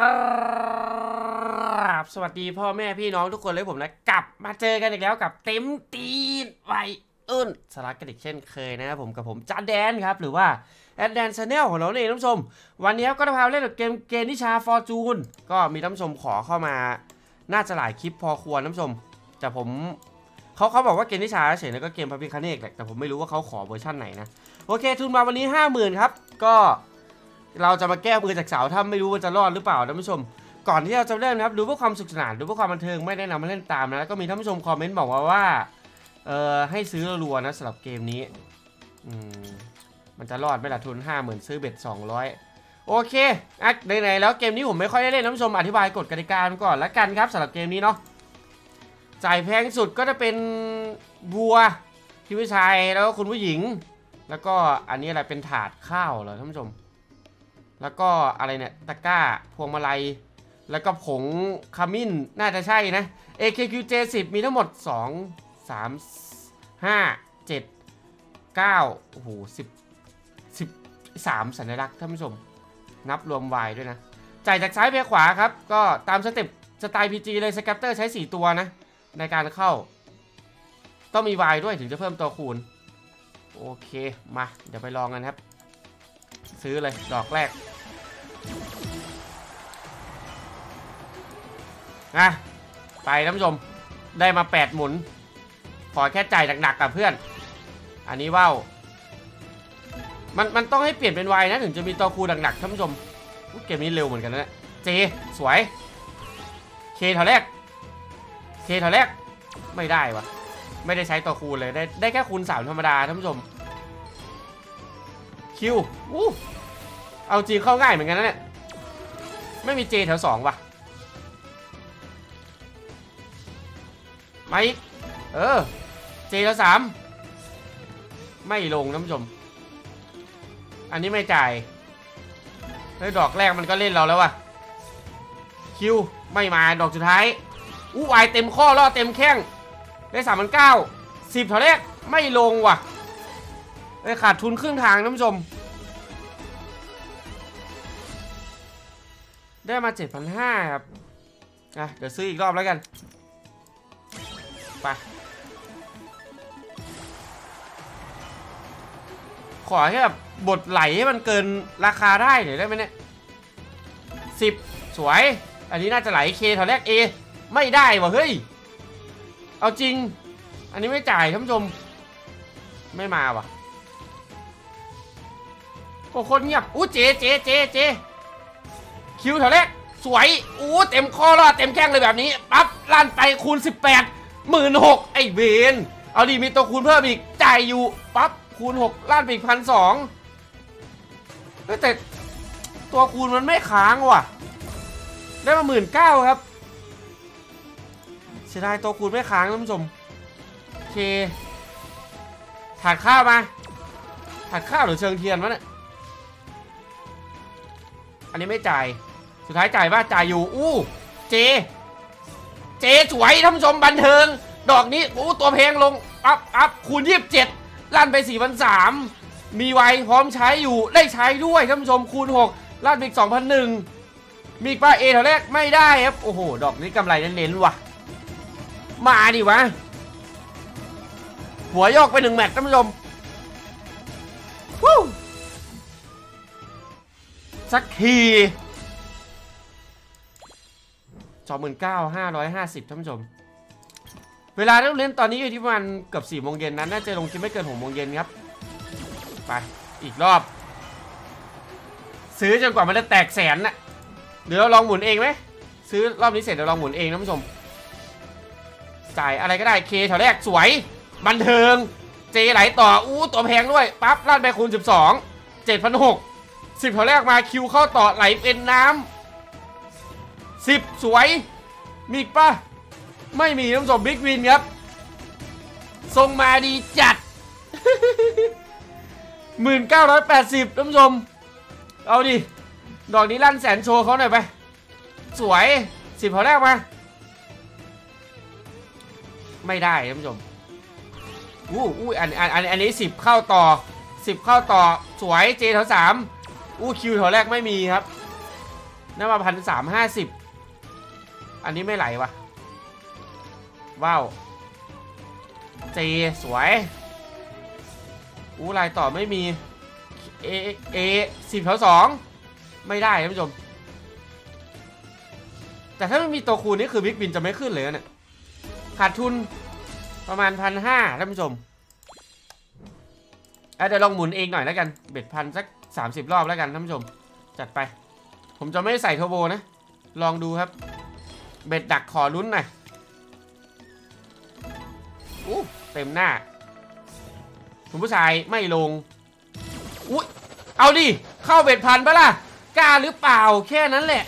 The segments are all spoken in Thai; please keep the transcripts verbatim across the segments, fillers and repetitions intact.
ครับสวัสดีพ่อแม่พี่น้องทุกคนเลยผมนะกลับมาเจอกันอีกแล้วกับเต็มตีนไวอื้นสลักกันอีกเช่นเคยนะครับผมกับผมจัดแดนครับหรือว่าแอดแดนชาแนลของเราเนี่ยท่านผู้ชมวันนี้ก็จะพาเล่นเกมเกณฑ์นิชาฟอร์จูนก็มีท่านผู้ชมขอเข้ามาน่าจะหลายคลิปพอควรท่านผู้ชมแต่ผมเขาเขาบอกว่าเกณฑ์นิชาเฉยๆก็เกมพระพิฆเนศแหละแต่ผมไม่รู้ว่าเขาขอเวอร์ชั่นไหนนะโอเคทุนมาวันนี้ห้าหมื่นครับก็เราจะมาแก้มือจากสาวถ้าไม่รู้ว่าจะรอดหรือเปล่าท่านผู้ชมก่อนที่เราจะเล่นนะครับดูเพื่อความสุขสนานดูเพื่อความบันเทิงไม่แนะนำมาเล่นตามนะแล้วก็มีท่านผู้ชมคอมเมนต์บอกมาว่าเออให้ซื้อรัวๆนะสำหรับเกมนี้อืมมันจะรอดไหมล่ะทุนห้าหมื่นซื้อเบ็ดสองร้อยโอเคอ่ะไหนๆแล้วเกมนี้ผมไม่ค่อยได้เล่นท่านผู้ชมอธิบายกฎกติกาก่อนละกันครับสำหรับเกมนี้เนาะจ่ายแพงสุดก็จะเป็นบัวคุณผู้ชายแล้วก็คุณผู้หญิงแล้วก็อันนี้อะไรเป็นถาดข้าวเหรอท่านผู้ชมแล้วก็อะไรเนี่ยตะกร้าพวงมาลัยแล้วก็ผงขมิ้นน่าจะใช่นะ เอ เค คิว เจ สิบ มีทั้งหมดสอง สาม ห้า เจ็ด เก้าโอ้โหสิบ สิบสามสัญลักษณ์ท่านผู้ชมนับรวมวายด้วยนะจ่ายจากซ้ายไปขวาครับก็ตามสเต็ปสไตล์ พี จี เลยสแคปเตอร์ใช้สี่ตัวนะในการเข้าต้องมีวายด้วยถึงจะเพิ่มตัวคูณโอเคมาเดี๋ยวไปลองกันครับซื้อเลยดอกแรกนะไปท่านผู้ชมได้มาแปดหมุนขอแค่จ่ายหนักๆกับเพื่อนอันนี้ว้าวมันมันต้องให้เปลี่ยนเป็นวายนะถึงจะมีตัวคูหนักๆท่านผู้ชมเกมนี้เร็วเหมือนกันนะเจสวยเคแถวแรกเคแถวแรกไม่ได้วะไม่ได้ใช้ตัวคูเลยได้ได้แค่คูณสามธรรมดาท่านผู้ชมคิวอู้เอาจีเข้าง่ายเหมือนกันนะเนี่ยไม่มีเจแถวสองว่ะไม่เออเจแถวสามไม่ลงท่านผู้ชมอันนี้ไม่จ่ายเฮ้ยดอกแรกมันก็เล่นเราแล้วว่ะคิวไม่มาดอกสุดท้ายอู้วายเต็มข้อล่อเต็มแข้งได้สามพันเก้าสิบแถวแรกไม่ลงว่ะขาดทุนครึ่งทางท่านผู้ชมได้มา เจ็ดพันห้าร้อย ครับอ่ะเดี๋ยวซื้ออีกรอบแล้วกันไปขอให้แบบบทไหลให้มันเกินราคาได้หน่อยได้ไหมเนี่ยสิบสวยอันนี้น่าจะไหล K แถวแรก A ไม่ได้ว่ะเฮ้ยเอาจริงอันนี้ไม่จ่ายท่านผู้ชมไม่มาว่ะโอ้คนเงียบอู้เจเจเจเจคิวแถวแรกสวยอู้เต็มข้อรอดเต็มแข้งเลยแบบนี้ปั๊บลั่นไปคูณสิบแปด หนึ่งหมื่นหกพันไอ้เวนเอาดีมีตัวคูณเพิ่มอีกจ่ายอยู่ปั๊บคูณหกลั่นไปอีก หนึ่งพันสองร้อย แต่ตัวคูณมันไม่ค้างว่ะได้มา หนึ่งหมื่นเก้าพัน ครับเสียดายตัวคูณไม่ค้างท่านผู้ชมโอเคถัดข้าวมาถัดข้าวหรือเชิงเทียนวะเนี่ยอันนี้ไม่จ่ายสุดท้ายจ่ายว่าจ่ายอยู่อู้เจเจสวยท่านผู้ชมบันเทิงดอกนี้อู้ตัวเพลงลงอัพอัพคูณยี่สิบเจ็ดลั่นไปสี่พันสามมีไวพร้อมใช้อยู่ได้ใช้ด้วยท่านผู้ชมคูณหกลั่นอีกสองพันหนึ่งมีป้าเอแถวแรกไม่ได้ครับโอ้โหดอกนี้กำไรเน้นๆว่ะมาดิวะหัวยอกไปหนึ่งแมตช์ท่านผู้ชมสักทีสองหมื่นเก้าห้าร้อยห้าสิบท่านผู้ชมเวลาเล่นตอนนี้อยู่ที่ประมาณเกือบสี่โมงเย็นนั้นน่าจะลงคลิปไม่เกินหกโมงเย็นครับไปอีกรอบซื้อจนกว่ามันจะแตกแสนน่ะเดี๋ยวเราลองหมุนเองไหมซื้อรอบนี้เสร็จเดี๋ยวลองหมุนเองท่านผู้ชมจ่ายอะไรก็ได้เคแถวแรกสวยบันเทิงเจไหลต่ออู้ตัวแพงด้วยปั๊บลั่นไปคูณสิบสองเจ็ดพันหกสิบแถวแรกมาคิวเข้าต่อไหลเป็นน้ำสิบสวยมีอีกป่ะไม่มีท่านผู้ชมบิ๊กวินครับทรงมาดีจัด หนึ่งพันเก้าร้อยแปดสิบ ท่านผู้ชมเอาดิดอกนี้ลั่นแสนโชว์เขาหน่อยไปสวยสิบแถวแรกมาไม่ได้ท่านผู้ชมอู้อู้อันอันอันอันนี้สิบเข้าต่อสิบเข้าต่อสวยเจแถวสามอู้คิวแถวแรกไม่มีครับ น่ามาพันสามห้าสิบอันนี้ไม่ไหลวะว้าวเจสวยอู้ลายต่อไม่มีเอเอสิบแถวสองไม่ได้ท่านผู้ชมแต่ถ้าไม่มีตัวคูณนี่คือบิ๊กบินจะไม่ขึ้นเลยเนี่ยขาดทุนประมาณพันห้าท่านผู้ชมเดี๋ยวลองหมุนเองหน่อยแล้วกันเบ็ดพันสักสามสิบรอบแล้วกันท่านผู้ชมจัดไปผมจะไม่ใส่เทอร์โบนะลองดูครับเบ็ดดักขอลุ้นหน่อยอู้เต็มหน้าคุณผู้ชายไม่ลงอุ้ยเอาดิเข้าเบ็ดพันปะล่ะกล้าหรือเปล่าแค่นั้นแหละ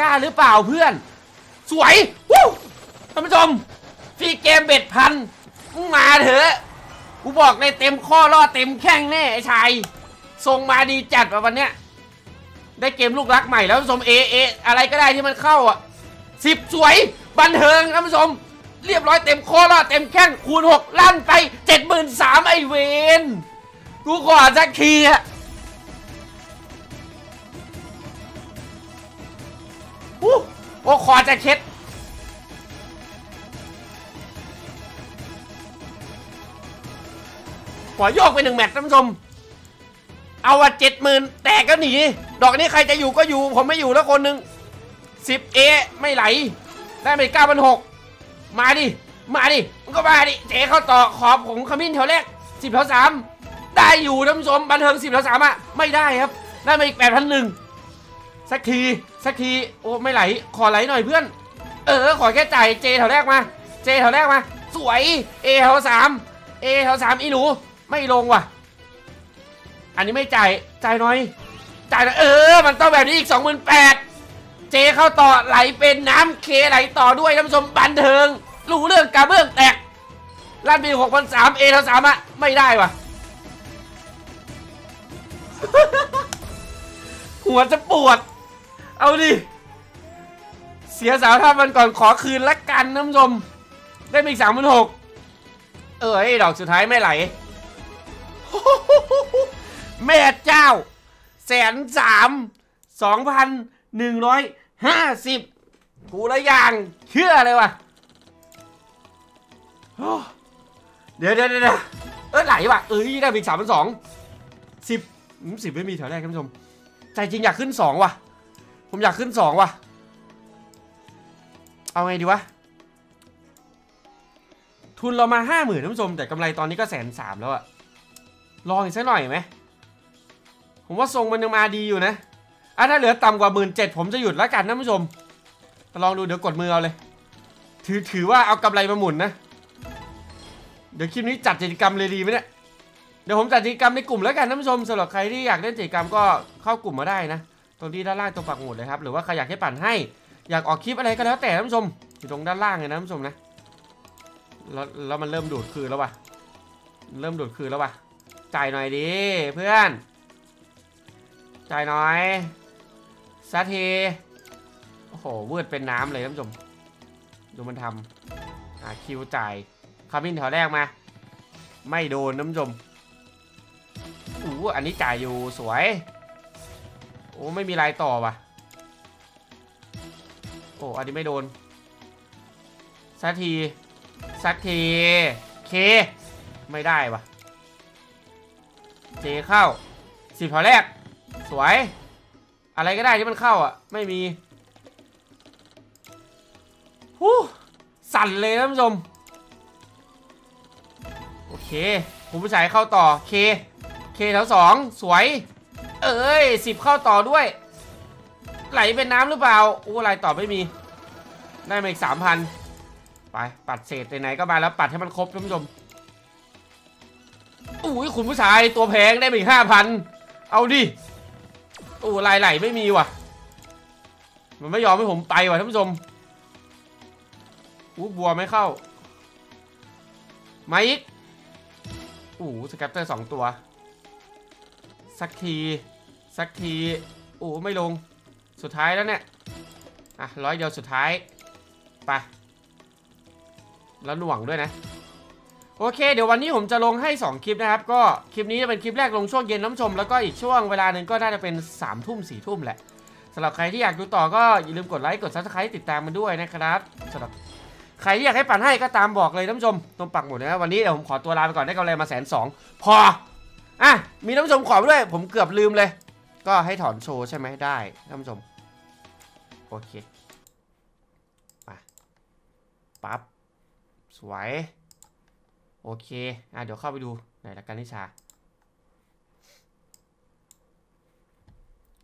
กล้าหรือเปล่าเพื่อนสวยวู้ท่านผู้ชมฟรีเกมเบ็ดพันมาเถอะกูบอกในเต็มข้อล่อเต็มแข้งแน่ไอ้ชายทรงมาดีจัดว่ะวันเนี้ยได้เกมลูกรักใหม่แล้วท่านผู้ชมเอเออะไรก็ได้ที่มันเข้าอ่ะสิบสวยบันเทิงท่านผู้ชมเรียบร้อยเต็มข้อล่อเต็มแข้งคูณหกลั่นไปเจ็ดหมื่นสามไอเวนกูขอสักทีอะโอ้ขอจะเช็ดขอโยกไปหนึ่งแมตช์ท่านผู้ชมเอาว่าเจ็ดหมื่นแตกก็หนีดอกนี้ใครจะอยู่ก็อยู่ผมไม่อยู่แล้วคนหนึ่งสิบเอไม่ไหลได้ไปเก้าพันหกมาดิมาดิมันก็มาดิเจ๊เข้าต่อขอบของขมิ้นแถวแรกสิบแถวสามได้อยู่ท่านผู้ชมบันเทิงสิบแถวสามอะไม่ได้ครับได้มาอีกแปดพันหนึ่งสักทีสักทีโอ้ไม่ไหลขอไหลหน่อยเพื่อนเออขอแค่จ่ายเจแถวแรกมาเจแถวแรกมาสวยเอแถวสามเอแถวสามอีหนูไม่ลงว่ะอันนี้ไม่จ่ายจ่ายน้อยจ่ายน้อยเออมันต้องแบบนี้อีก สองหมื่นแปดพัน เจเข้าต่อไหลเป็นน้ำเคไหลต่อด้วยท่านผู้ชมบันเทิงรู้เรื่องกระเบื้องแตกลั่นปี หกพันสามร้อย เอแถวสามอะไม่ได้ว่ะ หัวจะปวดเอาดิเสียสาวท่ามันก่อนขอคืนละกันท่านผู้ชมได้ไปอีก สามหมื่นหกพัน เออไอ้ดอกสุดท้ายไม่ไหลแม่เจ้าแสนสามสองพันหนึ่งร้อยห้าสิบกูละอย่างเชื่อเลยวะเดี๋ยวเดี๋ยวเดี๋ยวเออไหลวะเอ้ยได้อีกสามพันสองสิบสิบไม่มีแถวแรกท่านผู้ชมใจจริงอยากขึ้นสองว่ะผมอยากขึ้นสองว่ะเอาไงดีวะทุนเรามาห้าหมื่นท่านผู้ชมแต่กำไรตอนนี้ก็แสนสามแล้วอะลองอีกสักหน่อยไหมผมว่าทรงมันยังมาดีอยู่นะอ่ะถ้าเหลือต่ำกว่าหมื่นเจ็ดผมจะหยุดแล้วกันนะผู้ชมลองดูเดี๋ยวกดมือเอาเลยถือถือว่าเอากำไรมาหมุนนะเดี๋ยวคลิปนี้จัดกิจกรรมเลยดีไหมเนี่ยเดี๋ยวผมจัดกิจกรรมในกลุ่มแล้วกันนะผู้ชมสำหรับใครที่อยากเล่นกิจกรรมก็เข้ากลุ่มมาได้นะตรงที่ด้านล่างตรงปักหมุดเลยครับหรือว่าใครอยากให้ปั่นให้อยากออกคลิปอะไรก็แล้วแต่นะผู้ชมอยู่ตรงด้านล่างเลยนะผู้ชมนะแล้วแล้วมันเริ่มดูดคืนแล้วว่ะเริ่มดูดคืนแล้วว่ะจ่ายหน่อยดิเพื่อนจ่ายหน่อยสักทีโอ้โหเวิร์ดเป็นน้ำเลยท่านผู้ชมดูมันทำหาคิวจ่ายคามินแถวแรกมาไม่โดนท่านผู้ชมอู้อันนี้จ่ายอยู่สวยโอ้ไม่มีลายต่อว่ะโอ้อันนี้ไม่โดนสักทีสักทีเคไม่ได้ว่ะเจเข้าสิบแถวแรกสวยอะไรก็ได้ที่มันเข้าอ่ะไม่มีหูสั่นเลยนะท่านผู้ชมโอเคคุณผู้ชายเข้าต่อเคเคแถวสองสวยเอ้ยสิบเข้าต่อด้วยไหลเป็นน้ำหรือเปล่าโอ้ลายต่อไม่มีได้มาอีกสามพันไปปัดเศษไหนๆก็มาแล้วปัดให้มันครบท่านผู้ชมอุ้ยคุณผู้ชายตัวแพงได้ไปอีกห้าพันเอาดิโอ้ลายไหลไม่มีว่ะมันไม่ยอมให้ผมไปว่ะท่านผู้ชมอู้บัวไม่เข้ามาอีกอู้สแคปเตอร์สองตัวสักทีสักทีโอ้ไม่ลงสุดท้ายแล้วเนี่ยอ่ะร้อยเดียวสุดท้ายไปแล้วหน่วงด้วยนะโอเคเดี๋ยววันนี้ผมจะลงให้สองคลิปนะครับก็คลิปนี้จะเป็นคลิปแรกลงช่วงเย็นน้ำชมแล้วก็อีกช่วงเวลาหนึ่งก็น่าจะเป็นสามทุ่มสี่ทุ่มแหละ สำหรับใครที่อยากดูต่อก็อย่าลืมกดไลค์กด ซับสไครบ์ ติดตามมันด้วยนะครับสำหรับใครที่อยากให้ปั่นให้ก็ตามบอกเลยท่านผู้ชมตรงปักหมุดนะวันนี้เดี๋ยวผมขอตัวลาไปก่อนได้กำไรมาแสนสองพออ่ะมีท่านผู้ชมขอด้วยผมเกือบลืมเลยก็ให้ถอนโชว์ใช่ไหมได้ท่านผู้ชมโอเคมาปั๊บสวยโอเคอ่ะเดี๋ยวเข้าไปดูไหนละกันนิชา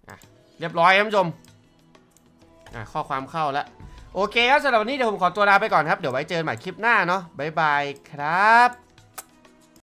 อ่ะเรียบร้อยท่านผู้ชมอ่ะข้อความเข้าแล้วโอเคครับสำหรับวันนี้เดี๋ยวผมขอตัวลาไปก่อนครับเดี๋ยวไว้เจอกันใหม่คลิปหน้าเนาะบ๊ายบายครับ